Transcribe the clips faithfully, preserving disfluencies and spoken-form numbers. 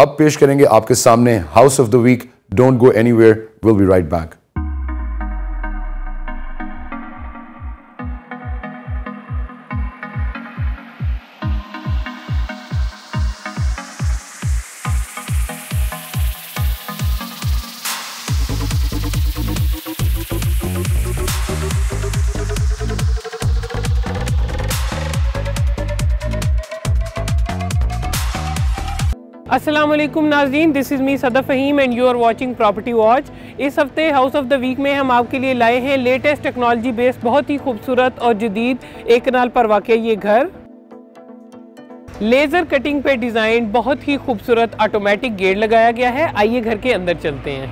अब पेश करेंगे आपके सामने house of the week. Don't go anywhere, will be right back. अस्सलामुअलैकुम नाज़रीन, this is me Sadaf Faheem and you are watching property watch. इस हफ़्ते हाउस ऑफ द वीक में हम आपके लिए लाए हैं लेटेस्ट टेक्नोलॉजी बेस्ड बहुत ही खूबसूरत और जदीद एक कनाल पर वाक़िया ये घर। लेज़र कटिंग पे डिज़ाइन बहुत ही खूबसूरत ऑटोमेटिक गेट लगाया गया है। आइए घर के अंदर चलते हैं।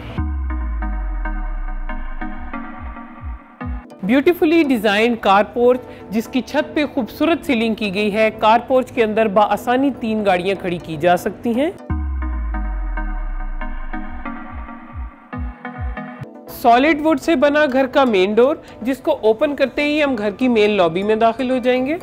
ब्यूटीफुली डिज़ाइन कार पोर्च जिसकी छत पे खूबसूरत सीलिंग की गई है। कार पोर्च के अंदर बआसानी तीन गाड़ियां खड़ी की जा सकती हैं। सॉलिड वुड से बना घर का मेन डोर जिसको ओपन करते ही हम घर की मेन लॉबी में दाखिल हो जाएंगे।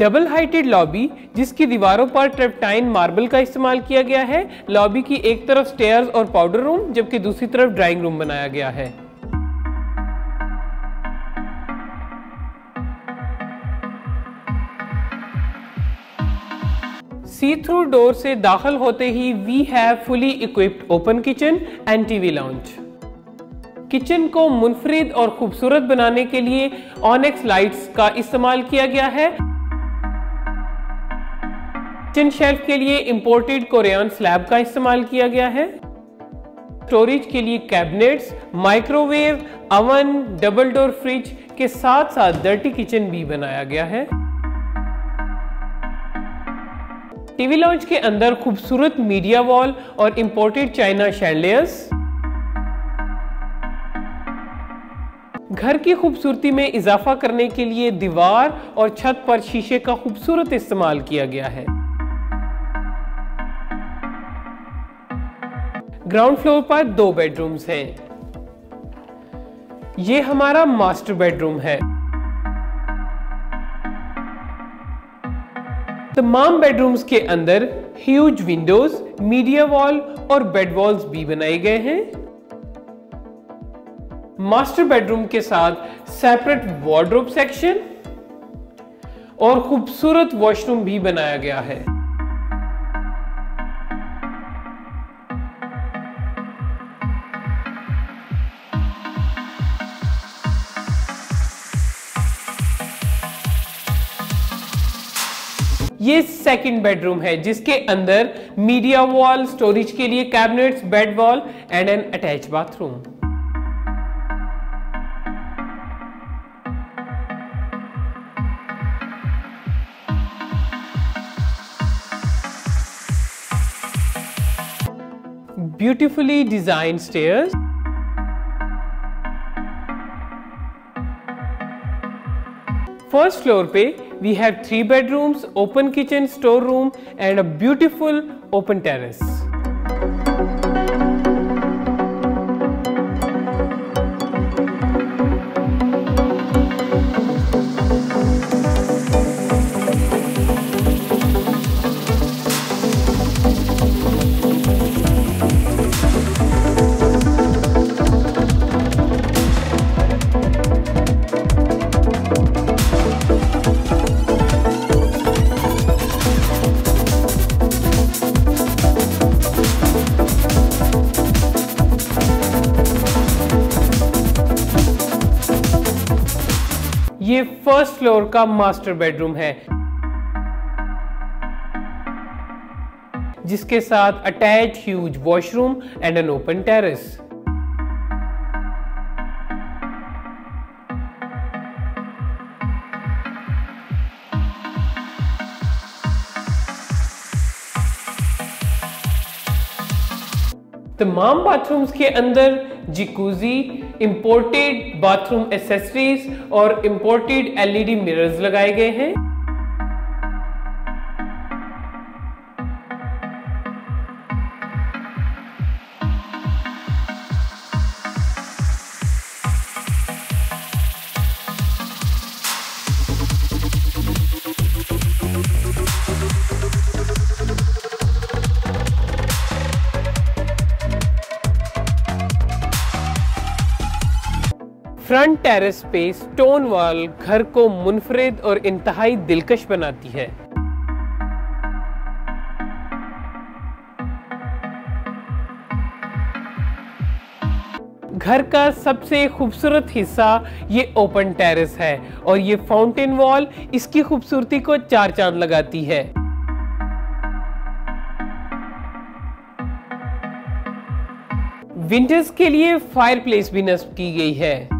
डबल हाइटेड लॉबी जिसकी दीवारों पर ट्रेप्टाइन मार्बल का इस्तेमाल किया गया है। लॉबी की एक तरफ स्टेयर्स और पाउडर रूम जबकि दूसरी तरफ ड्राइंग रूम बनाया गया है। सी थ्रू डोर से दाखिल होते ही we have fully equipped open kitchen and TV lounge. Kitchen को मुनफरिद और खूबसूरत बनाने के लिए ऑनेक्स लाइट्स का इस्तेमाल किया गया है। किचन शेल्फ के लिए इंपोर्टेड कोरियन स्लैब का इस्तेमाल किया गया है। स्टोरेज के लिए cabinets, microwave oven, double door fridge के साथ साथ डर्टी किचन भी बनाया गया है। टीवी लाउंज के अंदर खूबसूरत मीडिया वॉल और इंपोर्टेड चाइना शैंडलियर्स घर की खूबसूरती में इजाफा करने के लिए। दीवार और छत पर शीशे का खूबसूरत इस्तेमाल किया गया है। ग्राउंड फ्लोर पर दो बेडरूम्स हैं। ये हमारा मास्टर बेडरूम है। तमाम बेडरूम्स के अंदर ह्यूज विंडोज, मीडिया वॉल और बेड वॉल्स भी बनाए गए हैं। मास्टर बेडरूम के साथ सेपरेट वार्डरोब सेक्शन और खूबसूरत वॉशरूम भी बनाया गया है। ये सेकंड बेडरूम है जिसके अंदर मीडिया वॉल, स्टोरेज के लिए cabinets, bed wall and an attach bathroom. Beautifully designed stairs. First floor पे we have three bedrooms, open kitchen, storeroom and a beautiful open terrace. ये फर्स्ट फ्लोर का master bedroom है जिसके साथ attach huge washroom and an open terrace. तमाम bathrooms के अंदर jacuzzi, imported bathroom accessories और इंपोर्टेड एलईडी मिरर्स लगाए गए हैं। फ्रंट टेरेस पे स्टोन वॉल घर को मुनफरिद और इंतहाई दिलकश बनाती है। घर का सबसे खूबसूरत हिस्सा ये ओपन टेरेस है और ये फाउंटेन वॉल इसकी खूबसूरती को चार चांद लगाती है। विंटर्स के लिए फायरप्लेस भी नस्ब की गई है।